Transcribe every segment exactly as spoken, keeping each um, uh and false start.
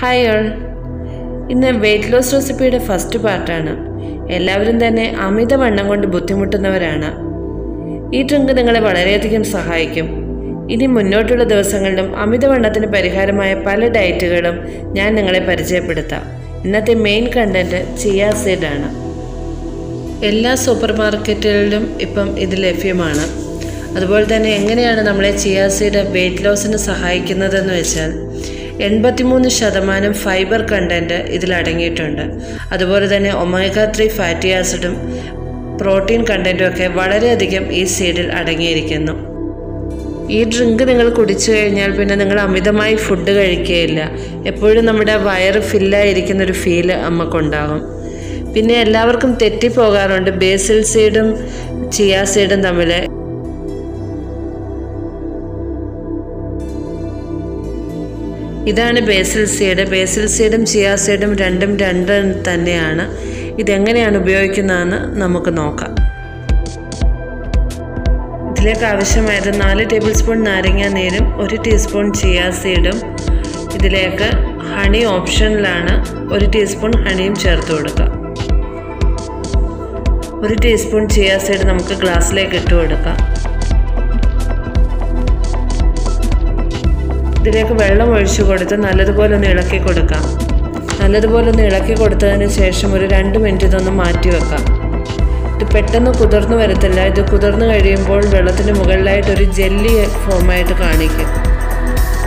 higher. In a weight loss recipe, the first part എല്ലാവരും തന്നെ അമിതവണ്ണം കൊണ്ട് ബുദ്ധിമുട്ടുന്നവരാണ്. ഈ ട്രിങ്ക് നിങ്ങളെ വളരെയധികം സഹായിക്കും. ഇനി മുന്നോട്ടുള്ള ദിവസങ്ങളിലും അമിതവണ്ണത്തിന് പരിഹാരമായ പല ഡയറ്റുകളും ഞാൻ നിങ്ങളെ പരിചയപ്പെടുത്താം. ഇന്നത്തെ മെയിൻ കണ്ടന്റ് ചിയ സീഡ് ആണ്. എല്ലാ സൂപ്പർമാർക്കറ്റുകളിലും ഇപ്പം ഇത് ലഭ്യമാണ്. അതുപോലെ തന്നെ എങ്ങനെയാണ് നമ്മളെ ചിയ സീഡ് weight loss-ന് സഹായിക്കുന്നതെന്ന് വെച്ചാൽ eighty-three percent fiber content ഇതിൽ അടങ്ങിയിട്ടുണ്ട്. അതുപോലെ തന്നെ omega three fatty acid ഉം protein content ഒക്കെ വളരെയധികം ഈ സീഡിൽ അടങ്ങിയിരിക്കുന്നു. ഈ ഡ്രിങ്ക് നിങ്ങൾ കുടിച്ചു കഴിഞ്ഞാൽ പിന്നെ നിങ്ങൾ അമിതമായി ഫുഡ് കഴിക്കുകയില്ല. എപ്പോഴും നമ്മുടെ വയറ് ഫില്ലായിരിക്കുന്ന ഒരു ഫീൽ നമുക്കുണ്ടാകും. പിന്നെ എല്ലാവർക്കും തെറ്റിപ്പോകാറുണ്ട് ബേസിൽ സീഡും ചിയ സീഡും തമ്മിൽ. ഇതാണ് ബേസിൽ സീഡ്. ബേസിൽ സീഡും ചിയ സീഡും രണ്ടും രണ്ട് തന്നെയാണ്. ഇതെങ്ങനെയാണ് ഉപയോഗിക്കുന്നതെന്ന് നമുക്ക് നോക്കാം. ഇതിലേക്ക് ആവശ്യമായത് നാല് ടേബിൾ സ്പൂൺ നാരങ്ങ നീരും ഒരു ടീസ്പൂൺ ചിയ സീഡും. ഇതിലേക്ക് ഹണി ഓപ്ഷനിലാണ്, ഒരു ടീസ്പൂൺ ഹണിയും ചേർത്ത് കൊടുക്കുക. ഒരു ടീസ്പൂൺ ചിയ സീഡ് നമുക്ക് ഗ്ലാസ്സിലേക്ക് ഇട്ട് കൊടുക്കാം. ഇതിലേക്ക് വെള്ളം ഒഴിച്ചു കൊടുത്ത് നല്ലതുപോലെ ഒന്ന് ഇളക്കി കൊടുക്കാം. നല്ലതുപോലെ ഒന്ന് ഇളക്കി കൊടുത്തതിന് ശേഷം ഒരു രണ്ട് മിനിറ്റ് ഇതൊന്ന് മാറ്റി വെക്കാം. ഇത് പെട്ടെന്ന് കുതിർന്ന് വരത്തില്ല. ഇത് കുതിർന്ന് കഴിയുമ്പോൾ വെള്ളത്തിന് മുകളിലായിട്ടൊരു ജെല്ലി ഫോമായിട്ട് കാണിക്കും.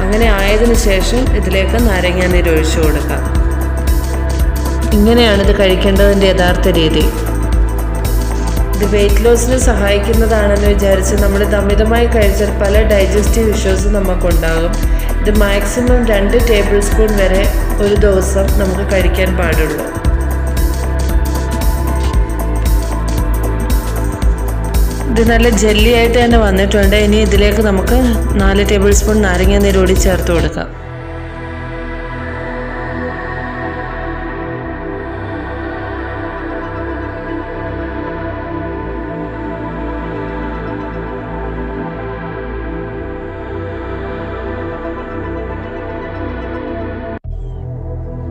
അങ്ങനെ ആയതിനു ശേഷം ഇതിലേക്ക് നാരങ്ങാനീര് ഒഴിച്ചു കൊടുക്കാം. ഇങ്ങനെയാണിത് കഴിക്കേണ്ടതിൻ്റെ യഥാർത്ഥ രീതി. ഇത് വെയിറ്റ് ലോസിന് സഹായിക്കുന്നതാണെന്ന് വിചാരിച്ച് നമ്മൾ അമിതമായി കഴിച്ചാൽ പല ഡൈജസ്റ്റീവ് ഇഷ്യൂസും നമുക്കുണ്ടാകും. ഇത് മാക്സിമം രണ്ട് ടേബിൾ സ്പൂൺ വരെ ഒരു ദിവസം നമുക്ക് കഴിക്കാൻ പാടുള്ളൂ. ഇത് നല്ല ജെല്ലിയായിട്ട് തന്നെ വന്നിട്ടുണ്ട്. ഇനി ഇതിലേക്ക് നമുക്ക് നാല് ടേബിൾ സ്പൂൺ നാരങ്ങ നീരോടി ചേർത്ത് കൊടുക്കാം.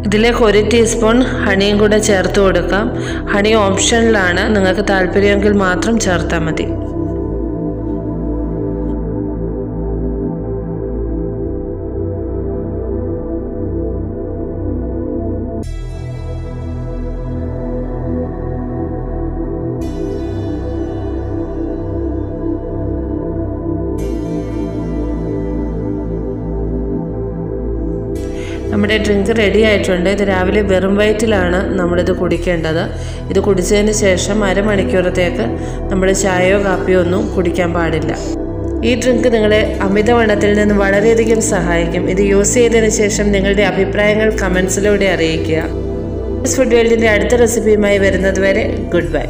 ഇതിലേക്ക് ഒരു ടീസ്പൂൺ ഹണിയും കൂടെ ചേർത്ത് കൊടുക്കാം. ഹണി ഓപ്ഷനിലാണ്, നിങ്ങൾക്ക് താല്പര്യമെങ്കിൽ മാത്രം ചേർത്താൽ മതി. നമ്മുടെ ഡ്രിങ്ക് റെഡി ആയിട്ടുണ്ട്. ഇത് രാവിലെ വെറും വയറ്റിലാണ് നമ്മളിത് കുടിക്കേണ്ടത്. ഇത് കുടിച്ചതിന് ശേഷം അരമണിക്കൂറത്തേക്ക് നമ്മൾ ചായയോ കാപ്പിയോ ഒന്നും കുടിക്കാൻ പാടില്ല. ഈ ഡ്രിങ്ക് നിങ്ങളെ അമിതവണ്ണത്തിൽ നിന്ന് വളരെയധികം സഹായിക്കും. ഇത് യൂസ് ചെയ്തതിന് ശേഷം നിങ്ങളുടെ അഭിപ്രായങ്ങൾ കമൻസിലൂടെ അറിയിക്കുക. ഫുഡ് വേൾഡിൻ്റെ അടുത്ത റെസിപ്പിയുമായി വരുന്നതുവരെ ഗുഡ് ബൈ.